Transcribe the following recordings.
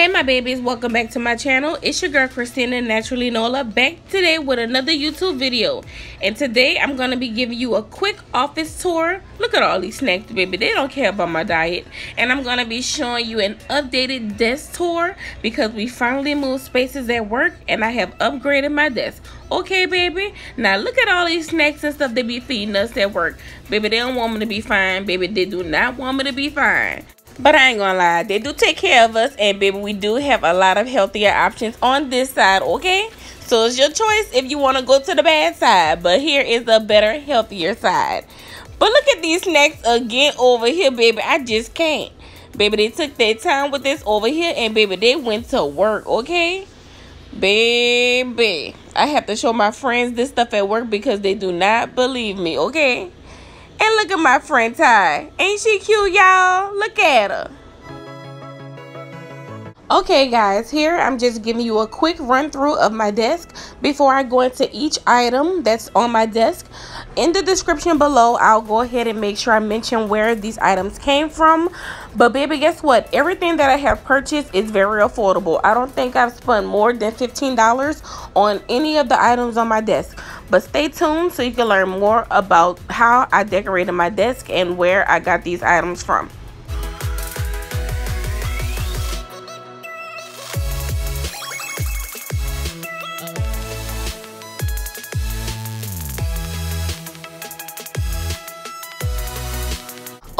Hey my babies, welcome back to my channel. It's your girl Christina, Naturally Nola, back today with another YouTube video. And today I'm gonna be giving you a quick office tour. Look at all these snacks, baby, they don't care about my diet. And I'm gonna be showing you an updated desk tour because we finally moved spaces at work and I have upgraded my desk. Okay baby, now look at all these snacks and stuff they be feeding us at work. Baby, they don't want me to be fine. Baby, they do not want me to be fine. But I ain't gonna lie, they do take care of us, and baby, we do have a lot of healthier options on this side, okay? So it's your choice if you want to go to the bad side, but here is the better, healthier side. But look at these snacks again over here, baby. I just can't. Baby, they took their time with this over here, and baby, they went to work, okay? Baby, I have to show my friends this stuff at work because they do not believe me, okay? And look at my friend Thai. Ain't she cute, y'all? Look at her. Okay guys, here I'm just giving you a quick run through of my desk before I go into each item that's on my desk. In the description below, I'll go ahead and make sure I mention where these items came from. But baby, guess what? Everything that I have purchased is very affordable. I don't think I've spent more than $15 on any of the items on my desk. But stay tuned so you can learn more about how I decorated my desk and where I got these items from.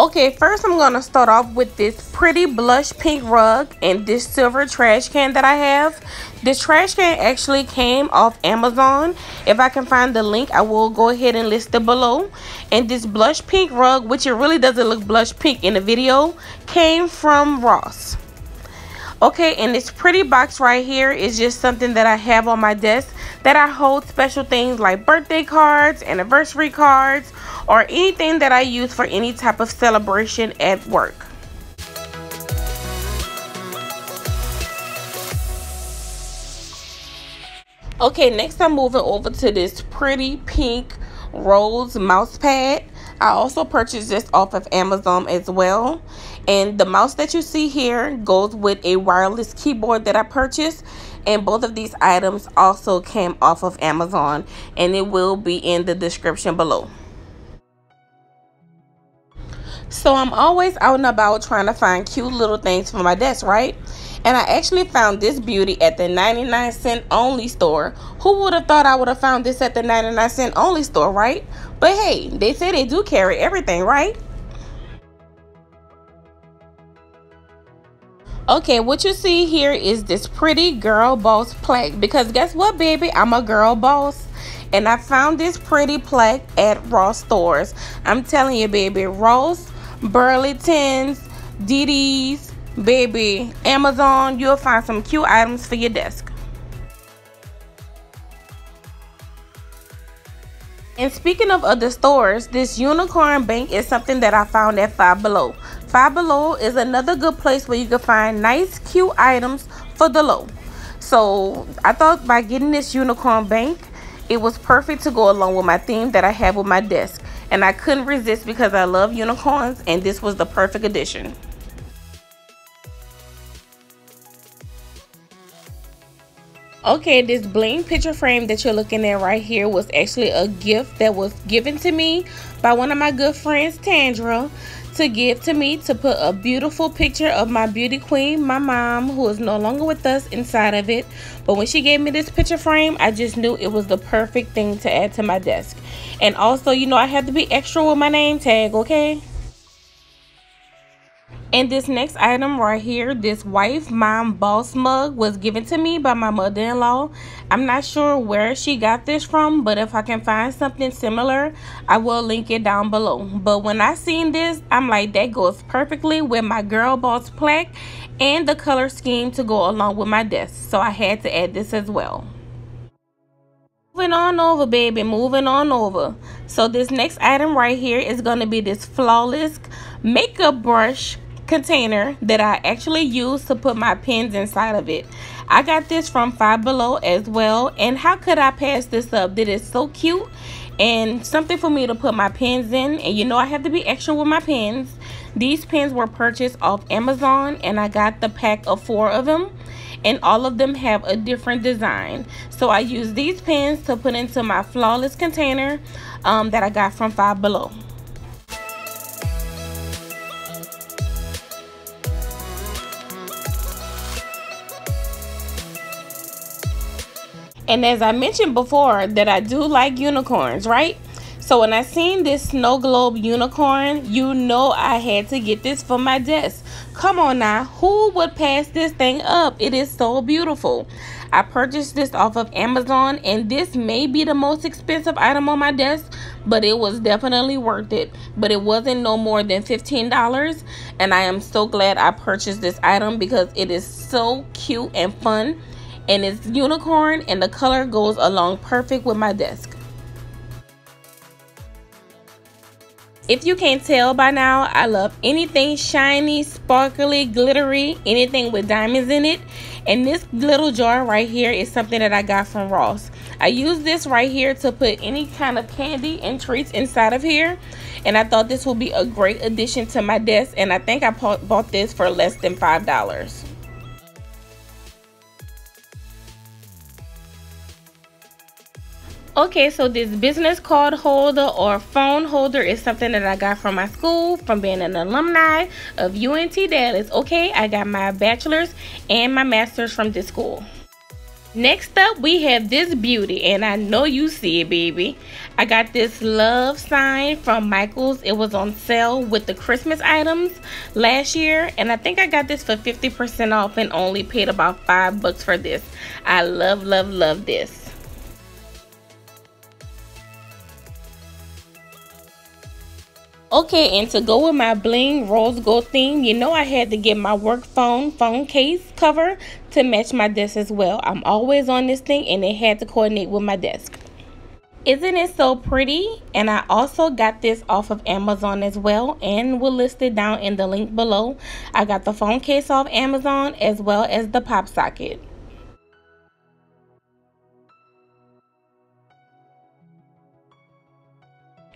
Okay, first I'm going to start off with this pretty blush pink rug and this silver trash can that I have. This trash can actually came off Amazon. If I can find the link, I will go ahead and list it below. And this blush pink rug, which it really doesn't look blush pink in the video, came from Ross. Okay, and this pretty box right here is just something that I have on my desk that I hold special things like birthday cards, anniversary cards, or anything that I use for any type of celebration at work. Okay, next I'm moving over to this pretty pink rose mouse pad. I also purchased this off of Amazon as well. And the mouse that you see here goes with a wireless keyboard that I purchased. And both of these items also came off of Amazon. And it will be in the description below. So I'm always out and about trying to find cute little things for my desk, right? And I actually found this beauty at the 99-cent only store. Who would have thought I would have found this at the 99-cent only store, right? But hey, they say they do carry everything, right? Okay, what you see here is this pretty girl boss plaque. Because guess what, baby? I'm a girl boss. And I found this pretty plaque at Ross stores. I'm telling you, baby, Ross, Burlington's, DD's, baby, Amazon, you'll find some cute items for your desk. And speaking of other stores, this unicorn bank is something that I found at 5 Below. 5 Below is another good place where you can find nice, cute items for the low. So I thought by getting this unicorn bank, it was perfect to go along with my theme that I have with my desk. And I couldn't resist because I love unicorns and this was the perfect addition. Okay, this bling picture frame that you're looking at right here was actually a gift that was given to me by one of my good friends, Tandra, to give to me to put a beautiful picture of my beauty queen, my mom, who is no longer with us, inside of it. But when she gave me this picture frame, I just knew it was the perfect thing to add to my desk. And also, you know, I had to be extra with my name tag, okay? And this next item right here, this wife, mom, boss mug was given to me by my mother-in-law. I'm not sure where she got this from, but if I can find something similar, I will link it down below. But when I seen this, I'm like, that goes perfectly with my girl boss plaque and the color scheme to go along with my desk. So I had to add this as well. Moving on over, baby, moving on over. So this next item right here is going to be this flawless makeup brush container that I actually use to put my pens inside of it. I got this from 5 Below as well, and how could I pass this up? That is so cute and something for me to put my pens in, and you know I have to be extra with my pens. These pens were purchased off Amazon, and I got the pack of 4 of them, and all of them have a different design. So I use these pens to put into my flawless container that I got from 5 Below. And as I mentioned before, that I do like unicorns, right? So when I seen this snow globe unicorn, you know I had to get this for my desk. Come on now, who would pass this thing up? It is so beautiful. I purchased this off of Amazon, and this may be the most expensive item on my desk, but it was definitely worth it. But it wasn't no more than $15, and I am so glad I purchased this item because it is so cute and fun. And it's unicorn, and the color goes along perfect with my desk. If you can't tell by now, I love anything shiny, sparkly, glittery, anything with diamonds in it. And this little jar right here is something that I got from Ross. I use this right here to put any kind of candy and treats inside of here. And I thought this would be a great addition to my desk. And I think I bought this for less than $5. Okay, so this business card holder or phone holder is something that I got from my school, from being an alumni of UNT Dallas. Okay, I got my bachelor's and my master's from this school. Next up, we have this beauty, and I know you see it, baby. I got this love sign from Michaels. It was on sale with the Christmas items last year, and I think I got this for 50% off and only paid about $5 for this. I love, love, love this. Okay, and to go with my bling rose gold theme, you know I had to get my work phone case cover to match my desk as well. I'm always on this thing, and it had to coordinate with my desk. Isn't it so pretty? And I also got this off of Amazon as well, and we'll list it down in the link below. I got the phone case off Amazon as well as the pop socket.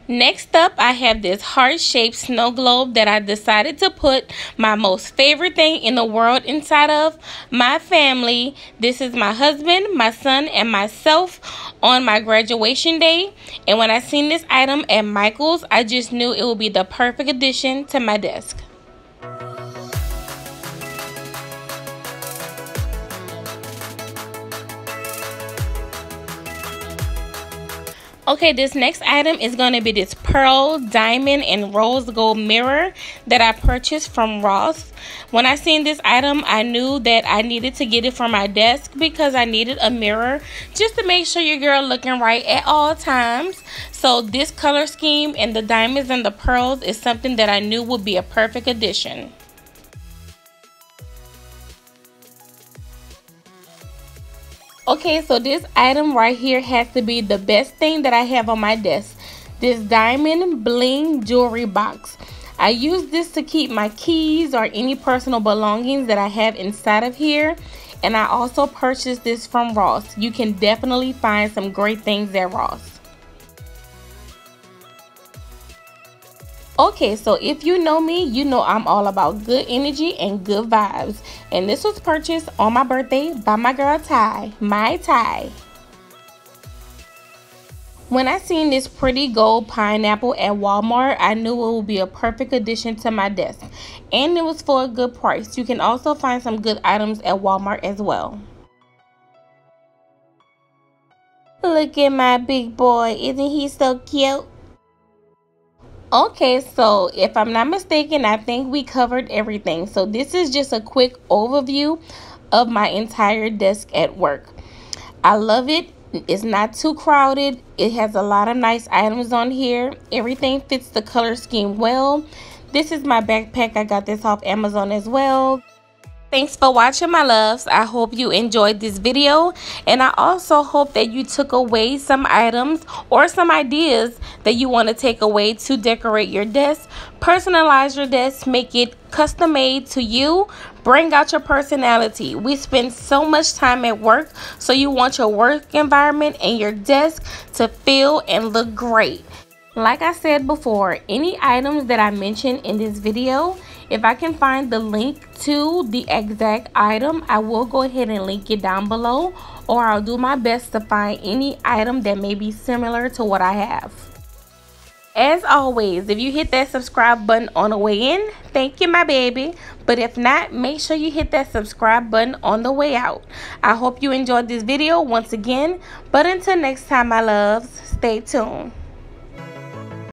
Next up, I have this heart-shaped snow globe that I decided to put my most favorite thing in the world inside of, my family. This is my husband, my son, and myself on my graduation day. And when I seen this item at Michaels, I just knew it would be the perfect addition to my desk. Okay, this next item is going to be this pearl, diamond, and rose gold mirror that I purchased from Ross. When I seen this item, I knew that I needed to get it for my desk because I needed a mirror just to make sure your girl looking right at all times. So this color scheme and the diamonds and the pearls is something that I knew would be a perfect addition. Okay, so this item right here has to be the best thing that I have on my desk. This diamond bling jewelry box. I use this to keep my keys or any personal belongings that I have inside of here. And I also purchased this from Ross. You can definitely find some great things at Ross. Okay, so if you know me, you know I'm all about good energy and good vibes. And this was purchased on my birthday by my girl Thai, my Thai. When I seen this pretty gold pineapple at Walmart, I knew it would be a perfect addition to my desk. And it was for a good price. You can also find some good items at Walmart as well. Look at my big boy. Isn't he so cute? Okay, so if I'm not mistaken, I think we covered everything. So this is just a quick overview of my entire desk at work. I love it. It's not too crowded. It has a lot of nice items on here. Everything fits the color scheme well. This is my backpack. I got this off Amazon as well. Thanks for watching, my loves. I hope you enjoyed this video, and I also hope that you took away some items or some ideas that you want to take away to decorate your desk, personalize your desk, make it custom made to you, bring out your personality. We spend so much time at work, so you want your work environment and your desk to feel and look great. Like I said before, any items that I mentioned in this video, if I can find the link to the exact item, I will go ahead and link it down below, or I'll do my best to find any item that may be similar to what I have. As always, if you hit that subscribe button on the way in, thank you, my baby. But if not, make sure you hit that subscribe button on the way out. I hope you enjoyed this video once again. But until next time, my loves, stay tuned.